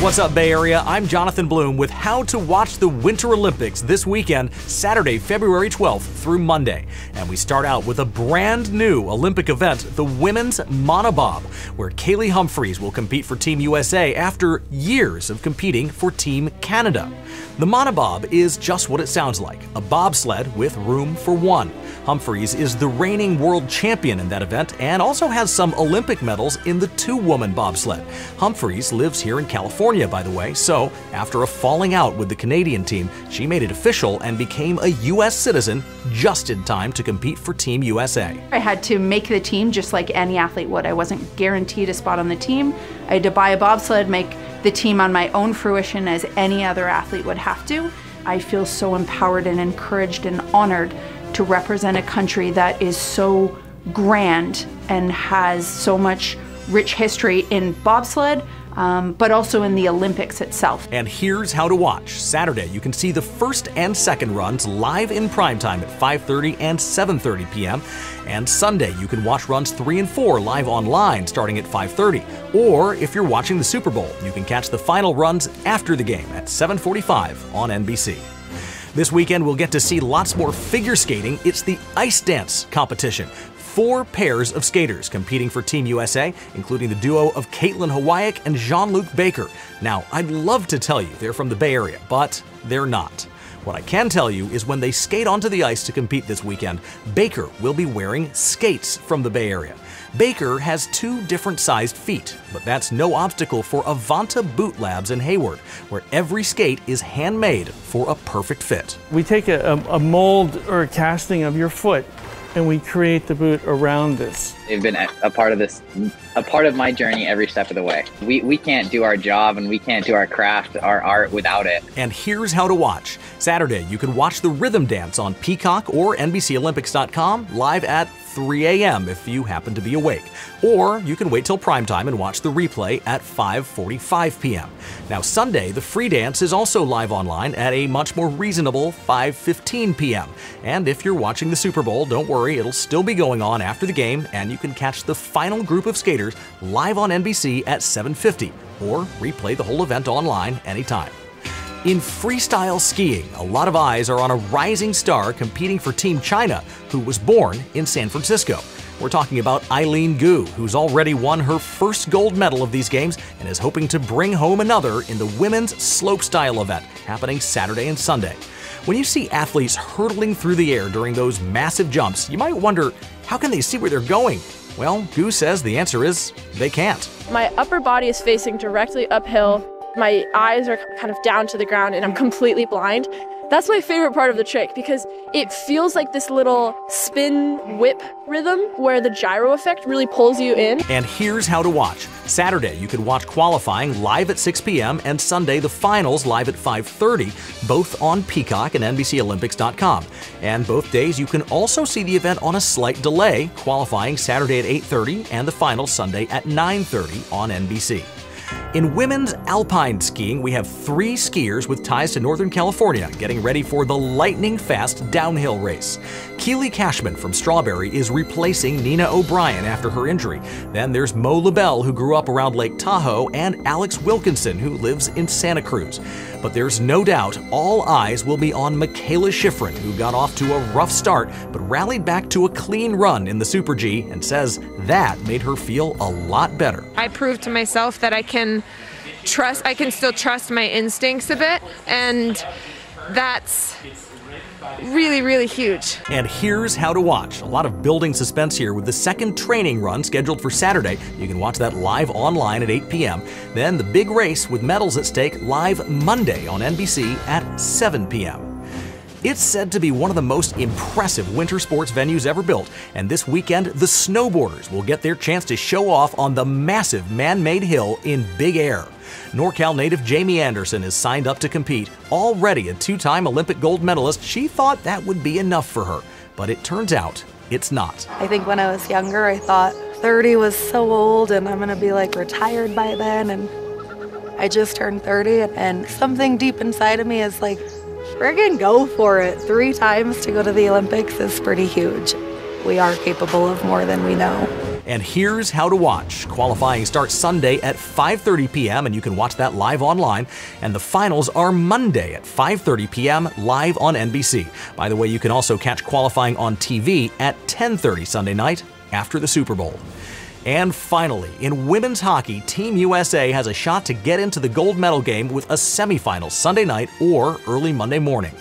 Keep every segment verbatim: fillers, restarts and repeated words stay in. What's up, Bay Area? I'm Jonathan Bloom with how to watch the Winter Olympics this weekend, Saturday, February twelfth through Monday. And we start out with a brand new Olympic event, the Women's Monobob, where Kaillie Humphries will compete for Team U S A after years of competing for Team Canada. The Monobob is just what it sounds like, a bobsled with room for one. Humphries is the reigning world champion in that event and also has some Olympic medals in the two-woman bobsled. Humphries lives here in California, by the way, so after a falling out with the Canadian team, she made it official and became a U S citizen just in time to compete for Team U S A. I had to make the team just like any athlete would. I wasn't guaranteed a spot on the team. I had to buy a bobsled, make the team on my own fruition as any other athlete would have to. I feel so empowered and encouraged and honored to represent a country that is so grand and has so much rich history in bobsled, Um, but also in the Olympics itself. And here's how to watch. Saturday, you can see the first and second runs live in primetime at five thirty and seven thirty p m And Sunday, you can watch runs three and four live online starting at five thirty. Or if you're watching the Super Bowl, you can catch the final runs after the game at seven forty-five on N B C. This weekend, we'll get to see lots more figure skating. It's the ice dance competition. Four pairs of skaters competing for Team U S A, including the duo of Kaitlin Hawayek and Jean-Luc Baker. Now, I'd love to tell you they're from the Bay Area, but they're not. What I can tell you is when they skate onto the ice to compete this weekend, Baker will be wearing skates from the Bay Area. Baker has two different sized feet, but that's no obstacle for Avanta Boot Labs in Hayward, where every skate is handmade for a perfect fit. We take a, a mold or a casting of your foot, and we create the boot around this. They've been a part of this, a part of my journey every step of the way. We, we can't do our job and we can't do our craft, our art without it. And here's how to watch. Saturday, you can watch the rhythm dance on Peacock or N B C Olympics dot com live at three a m if you happen to be awake. Or you can wait till primetime and watch the replay at five forty-five p m Now Sunday, the free dance is also live online at a much more reasonable five fifteen p m And if you're watching the Super Bowl, don't worry, it'll still be going on after the game, and you can catch the final group of skaters live on N B C at seven fifty, or replay the whole event online anytime. In freestyle skiing, a lot of eyes are on a rising star competing for Team China who was born in San Francisco. We're talking about Eileen Gu, who's already won her first gold medal of these games and is hoping to bring home another in the women's slopestyle event happening Saturday and Sunday. When you see athletes hurtling through the air during those massive jumps, you might wonder, how can they see where they're going? Well, Gu says the answer is they can't. My upper body is facing directly uphill. My eyes are kind of down to the ground and I'm completely blind. That's my favorite part of the trick because it feels like this little spin whip rhythm where the gyro effect really pulls you in. And here's how to watch. Saturday, you can watch qualifying live at six p m and Sunday, the finals live at five thirty, both on Peacock and N B C Olympics dot com. And both days, you can also see the event on a slight delay, qualifying Saturday at eight thirty and the finals Sunday at nine thirty on N B C. In women's alpine skiing, we have three skiers with ties to Northern California getting ready for the lightning-fast downhill race. Keeley Cashman from Strawberry is replacing Nina O'Brien after her injury. Then there's Mo LaBelle, who grew up around Lake Tahoe, and Alex Wilkinson, who lives in Santa Cruz. But there's no doubt all eyes will be on Mikaela Shiffrin, who got off to a rough start but rallied back to a clean run in the Super G and says that made her feel a lot better. I proved to myself that I can And trust I can still trust my instincts a bit, and that's really, really huge. And here's how to watch. A lot of building suspense here with the second training run scheduled for Saturday. You can watch that live online at eight p m Then the big race with medals at stake live Monday on N B C at seven p m It's said to be one of the most impressive winter sports venues ever built, and this weekend, the snowboarders will get their chance to show off on the massive man-made hill in Big Air. NorCal native Jamie Anderson is signed up to compete. Already a two-time Olympic gold medalist, she thought that would be enough for her, but it turns out it's not. I think when I was younger, I thought thirty was so old and I'm gonna be like retired by then, and I just turned thirty, and something deep inside of me is like, we're gonna go for it. Three times to go to the Olympics is pretty huge. We are capable of more than we know. And here's how to watch. Qualifying starts Sunday at five thirty p m and you can watch that live online. And the finals are Monday at five thirty p m live on N B C. By the way, you can also catch qualifying on T V at ten thirty Sunday night after the Super Bowl. And finally, in women's hockey, Team U S A has a shot to get into the gold medal game with a semifinal Sunday night or early Monday morning.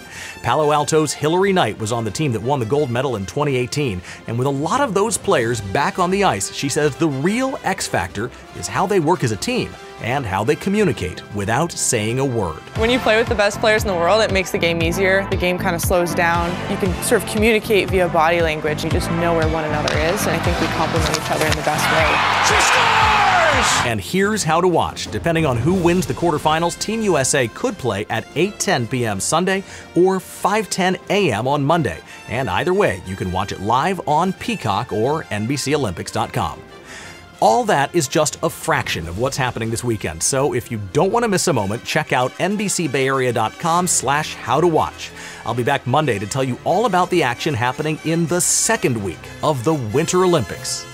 Palo Alto's Hilary Knight was on the team that won the gold medal in twenty eighteen, and with a lot of those players back on the ice, she says the real X factor is how they work as a team and how they communicate without saying a word. When you play with the best players in the world, it makes the game easier. The game kind of slows down. You can sort of communicate via body language. You just know where one another is, and I think we complement each other in the best way. She scores! And here's how to watch. Depending on who wins the quarterfinals, Team U S A could play at eight ten p m Sunday or five ten a m on Monday. And either way, you can watch it live on Peacock or N B C Olympics dot com. All that is just a fraction of what's happening this weekend, so if you don't want to miss a moment, check out N B C Bay Area dot com slash how to watch. I'll be back Monday to tell you all about the action happening in the second week of the Winter Olympics.